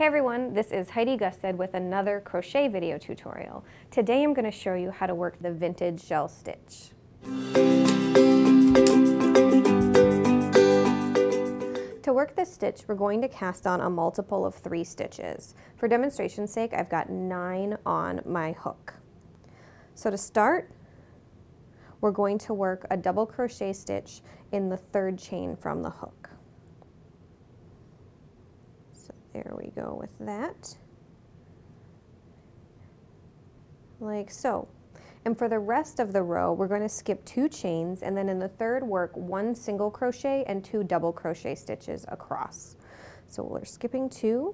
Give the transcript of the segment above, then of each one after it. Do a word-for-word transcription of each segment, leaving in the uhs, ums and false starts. Hey everyone, this is Heidi Gusset with another crochet video tutorial. Today I'm going to show you how to work the vintage shell stitch. To work this stitch, we're going to cast on a multiple of three stitches. For demonstration's sake, I've got nine on my hook. So to start, we're going to work a double crochet stitch in the third chain from the hook. There we go with that, like so. And for the rest of the row, we're going to skip two chains, and then in the third work one single crochet and two double crochet stitches across. So we're skipping two,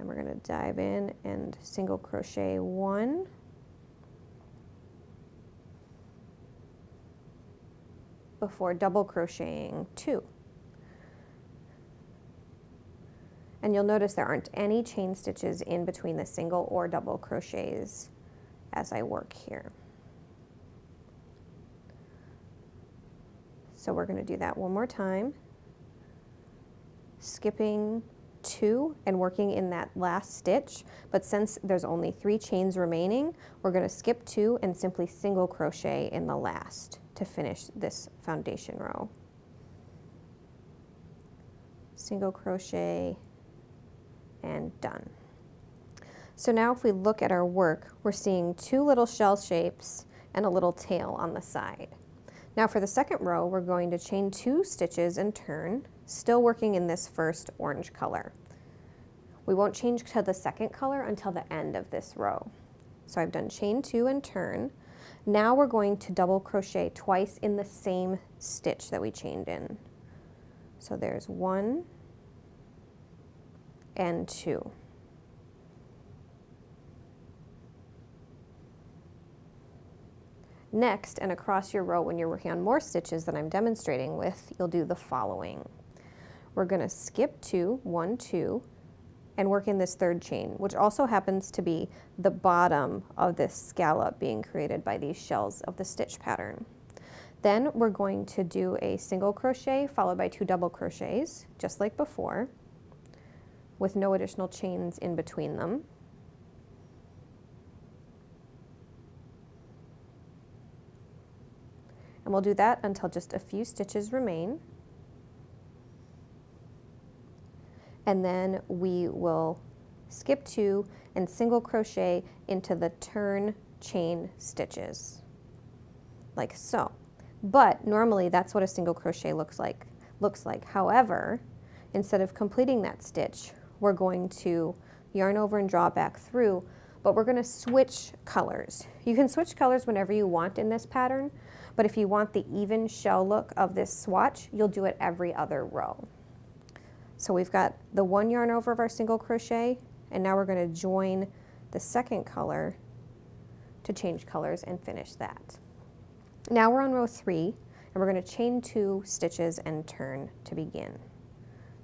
and we're going to dive in and single crochet one, before double crocheting two. And you'll notice there aren't any chain stitches in between the single or double crochets as I work here. So we're going to do that one more time, skipping two and working in that last stitch, but since there's only three chains remaining, we're going to skip two and simply single crochet in the last to finish this foundation row. Single crochet and done. So now if we look at our work, we're seeing two little shell shapes and a little tail on the side. Now for the second row, we're going to chain two stitches and turn, still working in this first orange color. We won't change to the second color until the end of this row. So I've done chain two and turn. Now we're going to double crochet twice in the same stitch that we chained in. So there's one and two. Next, and across your row when you're working on more stitches that I'm demonstrating with, you'll do the following. We're going to skip two, one, two, and work in this third chain, which also happens to be the bottom of this scallop being created by these shells of the stitch pattern. Then we're going to do a single crochet followed by two double crochets, just like before, with no additional chains in between them. And we'll do that until just a few stitches remain. And then we will skip two and single crochet into the turn chain stitches, like so. But normally that's what a single crochet looks like. Looks like. However, instead of completing that stitch, we're going to yarn over and draw back through, but we're going to switch colors. You can switch colors whenever you want in this pattern, but if you want the even shell look of this swatch, you'll do it every other row. So we've got the one yarn over of our single crochet, and now we're going to join the second color to change colors and finish that. Now we're on row three, and we're going to chain two stitches and turn to begin.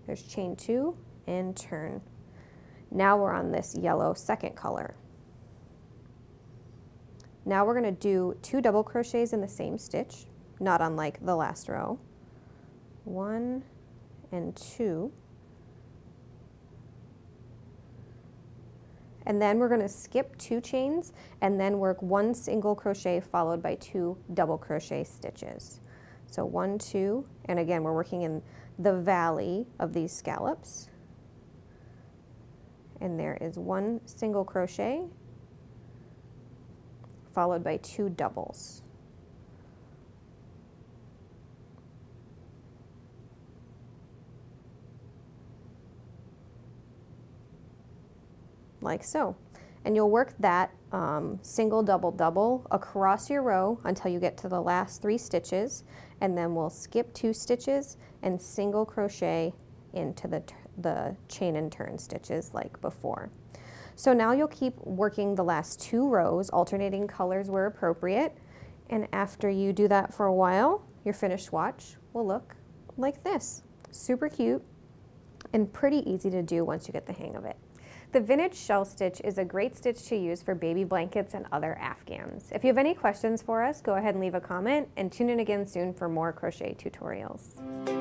There's chain two and turn. Now we're on this yellow second color. Now we're going to do two double crochets in the same stitch, not unlike the last row. One and two. And then we're going to skip two chains and then work one single crochet followed by two double crochet stitches. So one, two, and again we're working in the valley of these scallops. And there is one single crochet followed by two doubles. Like so. And you'll work that um, single double double across your row until you get to the last three stitches, and then we'll skip two stitches and single crochet into the, the chain and turn stitches like before. So now you'll keep working the last two rows, alternating colors where appropriate, and after you do that for a while, your finished swatch will look like this. Super cute and pretty easy to do once you get the hang of it. The vintage shell stitch is a great stitch to use for baby blankets and other afghans. If you have any questions for us, go ahead and leave a comment, and tune in again soon for more crochet tutorials.